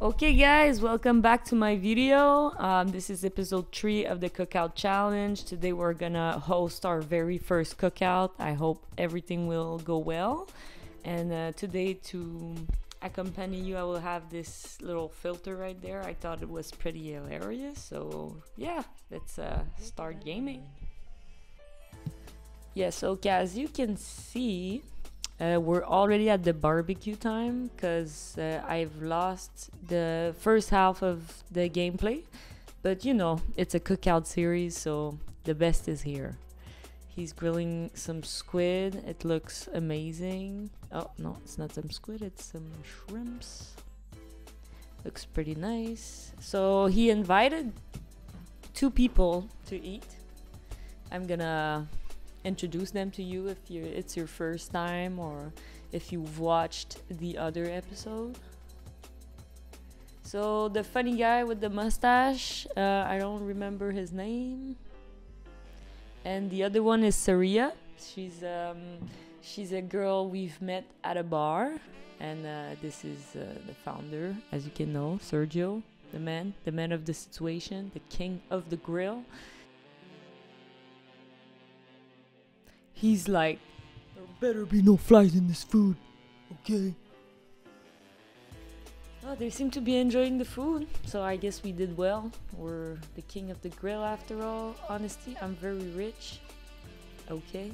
Okay guys, welcome back to my video. This is episode 3 of the cookout challenge. Today we're gonna host our very first cookout. I hope everything will go well. And today to accompany you, I will have this little filter right there. I thought it was pretty hilarious. So yeah, let's start gaming. Yeah, so okay, as you can see, we're already at the barbecue time because I've lost the first half of the gameplay, but you know, it's a cookout series, so the best is here. He's grilling some squid. It looks amazing. Oh no, it's not some squid, it's some shrimps. Looks pretty nice. So he invited 2 people to eat. I'm gonna introduce them to you if it's your first time or if you've watched the other episode. So the funny guy with the mustache, I don't remember his name, and the other one is Saria. She's a girl we've met at a bar, and this is the founder, as you can know, Sergio, the man of the situation, the king of the grill. He's like, there better be no flies in this food, okay? Oh, they seem to be enjoying the food, so I guess we did well. We're the king of the grill after all. Honestly, I'm very rich, okay?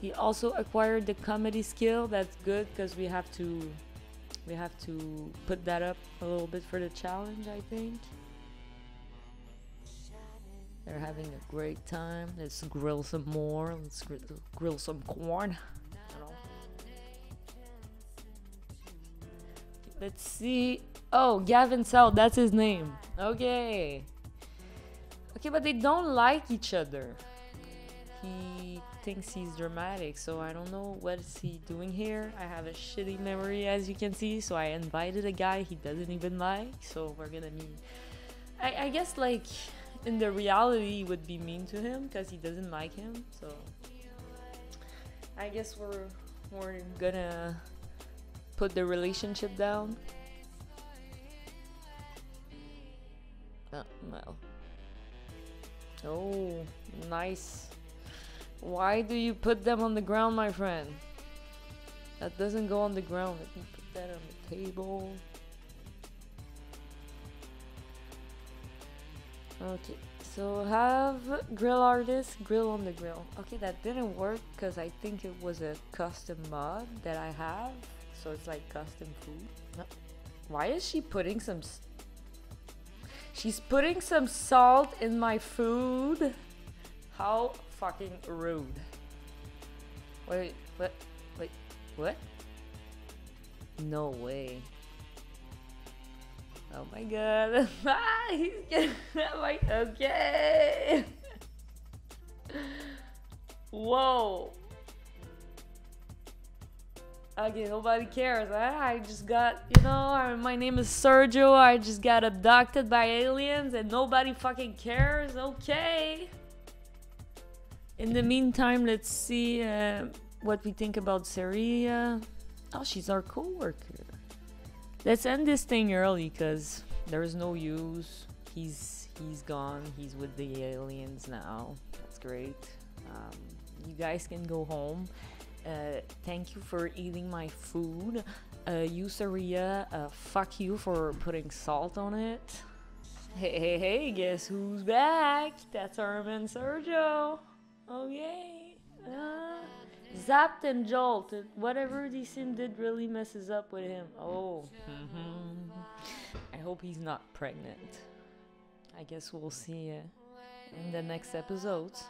He also acquired the comedy skill. That's good, because we have to put that up a little bit for the challenge, I think. They're having a great time. Let's grill some more. Let's grill some corn. Let's see. Oh, Gavin Cell, that's his name. Okay. Okay, but they don't like each other. He thinks he's dramatic, so I don't know what is he doing here. I have a shitty memory, as you can see, so I invited a guy he doesn't even like, so we're gonna meet. I guess, like, in the reality, it would be mean to him because he doesn't like him. So I guess we're gonna put the relationship down. Oh, well. Oh, nice. Why do you put them on the ground, my friend? That doesn't go on the ground. Let me put that on the table. Okay, so have grill artist grill on the grill. Okay, that didn't work because I think it was a custom mod that I have, so it's like custom food. No. Why is she putting some? She's putting some salt in my food. How fucking rude! Wait, what? Wait, what? No way. Oh my god. He's getting like, okay. Whoa. Okay, nobody cares. I just got, you know, my name is Sergio. I just got abducted by aliens and nobody fucking cares. Okay. In the meantime, let's see what we think about Saria. Oh, she's our co-worker. Let's end this thing early because there is no use. He's gone. He's with the aliens now. That's great. You guys can go home. Thank you for eating my food. You, Saria, fuck you for putting salt on it. Hey, hey, hey, guess who's back? That's Armin Sergio. Okay. Zapped and jolted. Whatever the sin did really messes up with him. Oh. Mm-hmm. I hope he's not pregnant. I guess we'll see in the next episodes.